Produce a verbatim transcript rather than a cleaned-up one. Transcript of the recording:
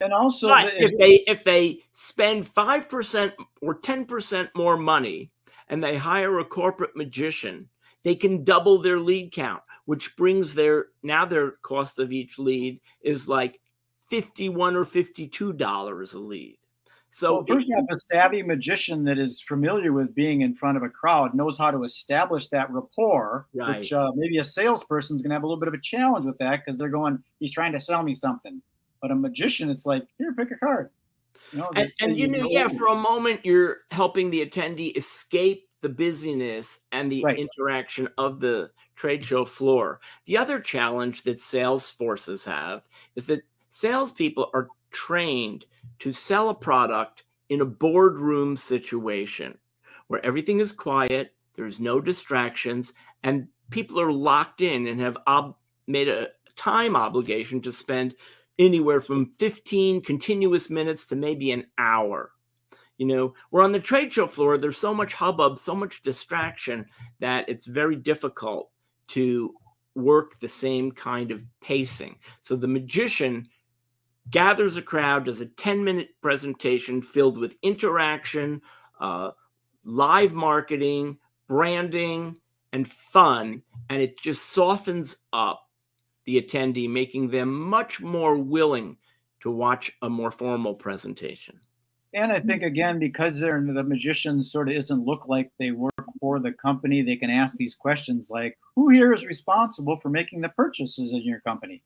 And also, but the, if, if they if they spend five percent or ten percent more money and they hire a corporate magician, they can double their lead count, which brings their now their cost of each lead is like fifty-one or fifty-two dollars a lead. So well, if you have a savvy magician that is familiar with being in front of a crowd, knows how to establish that rapport, right. which uh, maybe a salesperson's going to have a little bit of a challenge with that because they're going, he's trying to sell me something. But a magician, it's like, here, pick a card. You know, and, and you know, know, yeah, for a moment, you're helping the attendee escape the busyness and the right. interaction of the trade show floor. The other challenge that sales forces have is that salespeople are trained to sell a product in a boardroom situation where everything is quiet, there's no distractions, and people are locked in and have ob made a time obligation to spend anywhere from fifteen continuous minutes to maybe an hour. You know, we're on the trade show floor. There's so much hubbub, so much distraction that it's very difficult to work the same kind of pacing. So the magician gathers a crowd, does a ten minute presentation filled with interaction, uh, live marketing, branding, and fun. And it just softens up the attendee, making them much more willing to watch a more formal presentation. And I think, again, because they're, the magician sort of doesn't look like they work for the company, they can ask these questions like, who here is responsible for making the purchases in your company?